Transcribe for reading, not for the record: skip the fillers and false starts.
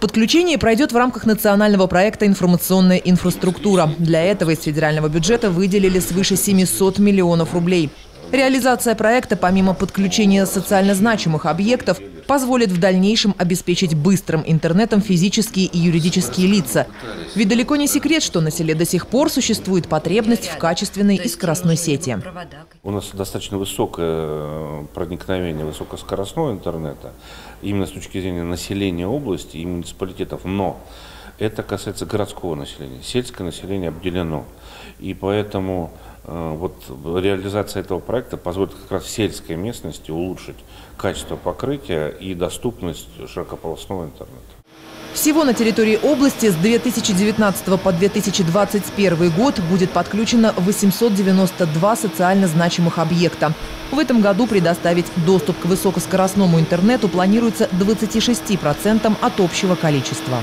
Подключение пройдет в рамках национального проекта «Информационная инфраструктура». Для этого из федерального бюджета выделили свыше 700 миллионов рублей. Реализация проекта, помимо подключения социально значимых объектов, позволит в дальнейшем обеспечить быстрым интернетом физические и юридические лица. Ведь далеко не секрет, что на селе до сих пор существует потребность в качественной и скоростной сети. У нас достаточно высокое проникновение высокоскоростного интернета, именно с точки зрения населения области и муниципалитетов, но это касается городского населения, сельское население обделено. И поэтому вот реализация этого проекта позволит как раз в сельской местности улучшить качество покрытия и доступность широкополосного интернета. Всего на территории области с 2019 по 2021 год будет подключено 892 социально значимых объекта. В этом году предоставить доступ к высокоскоростному интернету планируется 26% от общего количества.